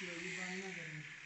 You're